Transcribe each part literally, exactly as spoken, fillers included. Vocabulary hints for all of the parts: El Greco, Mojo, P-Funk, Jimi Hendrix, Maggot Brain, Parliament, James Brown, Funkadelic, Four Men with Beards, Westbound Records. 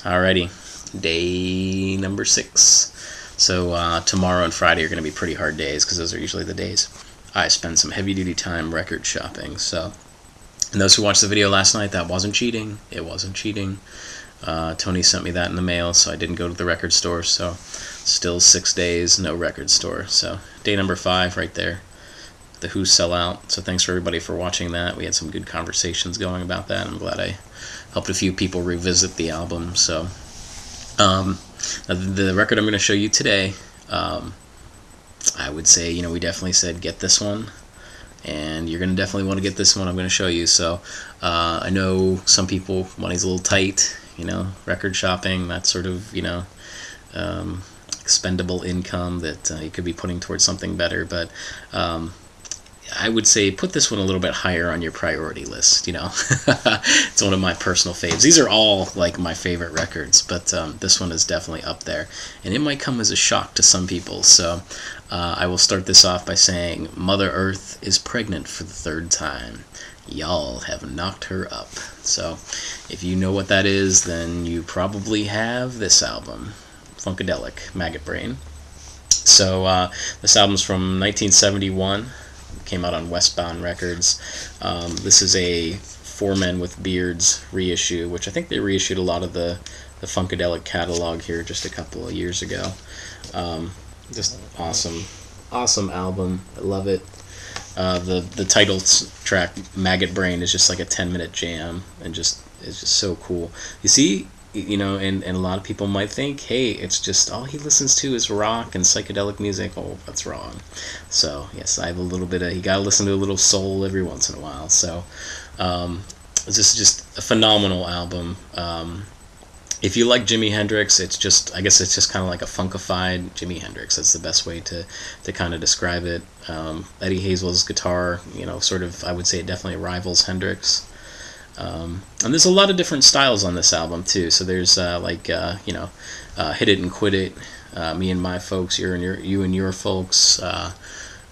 Alrighty, day number six. So uh, tomorrow and Friday are going to be pretty hard days because those are usually the days I spend some heavy-duty time record shopping. So, and those who watched the video last night, that wasn't cheating. It wasn't cheating. Uh, Tony sent me that in the mail, so I didn't go to the record store. So still six days, no record store. So day number five right there. The Who sell out. So thanks for everybody for watching that. We had some good conversations going about that. I'm glad I helped a few people revisit the album. So um, the record I'm going to show you today, um, I would say, you know, we definitely said get this one, and you're going to definitely want to get this one I'm going to show you. So uh, I know some people, money's a little tight, you know, record shopping, that sort of, you know, um, expendable income that uh, you could be putting towards something better. But um, I would say put this one a little bit higher on your priority list, you know. It's one of my personal faves. These are all, like, my favorite records, but um, this one is definitely up there. And it might come as a shock to some people, so uh, I will start this off by saying Mother Earth is pregnant for the third time. Y'all have knocked her up. So if you know what that is, then you probably have this album, Funkadelic, Maggot Brain. So uh, this album's from nineteen seventy-one. Came out on Westbound Records. Um, this is a Four Men with Beards reissue, which I think they reissued a lot of the, the Funkadelic catalog here just a couple of years ago. Um, just awesome, awesome album. I love it. Uh, the the title track, Maggot Brain, is just like a ten minute jam, and just it's just so cool. You see, you know, and, and a lot of people might think, hey, it's just all he listens to is rock and psychedelic music. Oh, that's wrong. So, yes, I have a little bit of, you gotta listen to a little soul every once in a while. So, um, this is just a phenomenal album. Um, if you like Jimi Hendrix, it's just, I guess it's just kind of like a funkified Jimi Hendrix. That's the best way to, to kind of describe it. Um, Eddie Hazel's guitar, you know, sort of, I would say it definitely rivals Hendrix. Um, and there's a lot of different styles on this album, too. So there's, uh, like, uh, you know, uh, Hit It and Quit It, uh, Me and My Folks, You're and Your, You and Your Folks. Uh,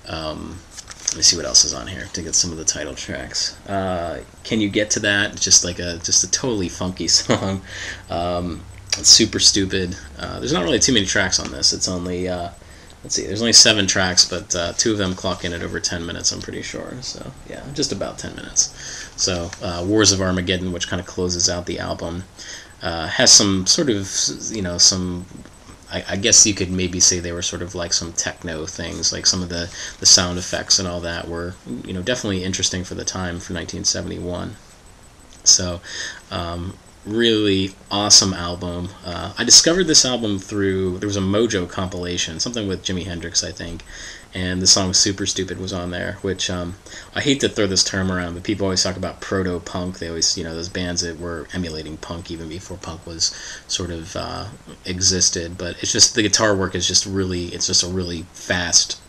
um, let me see what else is on here to get some of the title tracks. Uh, Can You Get to That? Just like a, just a totally funky song. Um, it's super stupid. Uh, there's not really too many tracks on this. It's only, uh, let's see, there's only seven tracks, but uh, two of them clock in at over ten minutes, I'm pretty sure. So, yeah, just about ten minutes. So, uh, Wars of Armageddon, which kind of closes out the album, uh, has some sort of, you know, some, I, I guess you could maybe say they were sort of like some techno things, like some of the, the sound effects and all that were, you know, definitely interesting for the time, for nineteen seventy-one. So, um, really awesome album. Uh, I discovered this album through, there was a Mojo compilation, something with Jimi Hendrix, I think. And the song Super Stupid was on there, which um, I hate to throw this term around, but people always talk about proto-punk. They always, you know, those bands that were emulating punk even before punk was sort of uh, existed. But it's just, the guitar work is just really, it's just a really fast,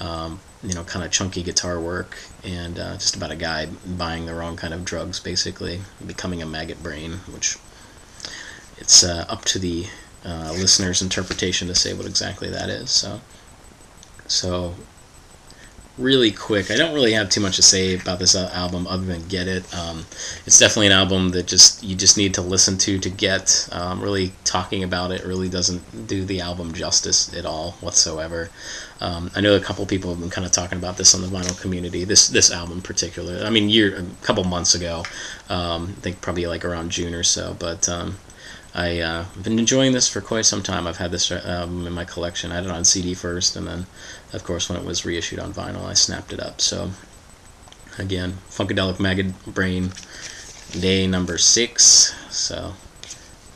um, you know, kind of chunky guitar work. And uh, just about a guy buying the wrong kind of drugs, basically, becoming a maggot brain, which it's uh, up to the uh, listener's interpretation to say what exactly that is, so... So, really quick, I don't really have too much to say about this album other than get it. Um, it's definitely an album that just you just need to listen to to get. Um, really talking about it really doesn't do the album justice at all whatsoever. Um, I know a couple people have been kind of talking about this on the vinyl community, this this album in particular. I mean, year, a couple months ago, um, I think probably like around June or so, but... Um, I've uh, been enjoying this for quite some time. I've had this um, in my collection. I had it on C D first, and then, of course, when it was reissued on vinyl, I snapped it up. So, again, Funkadelic Maggot Brain, day number six. So,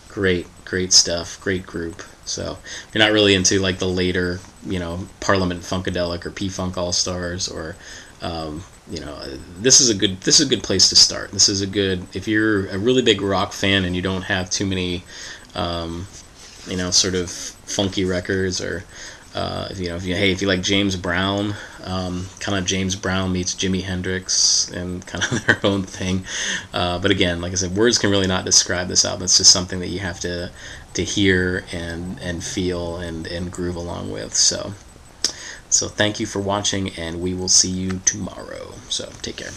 great, great stuff, great group. So, if you're not really into, like, the later, you know, Parliament Funkadelic or P-Funk All-Stars or... Um, you know, this is a good this is a good place to start. This is a good, if you're a really big rock fan and you don't have too many, um, you know, sort of funky records, or uh, if, you know, if you hey, if you like James Brown, um, kind of James Brown meets Jimi Hendrix and kind of their own thing. Uh, but again, like I said, words can really not describe this album. It's just something that you have to to hear and and feel and and groove along with. So. So thank you for watching, and we will see you tomorrow. So take care.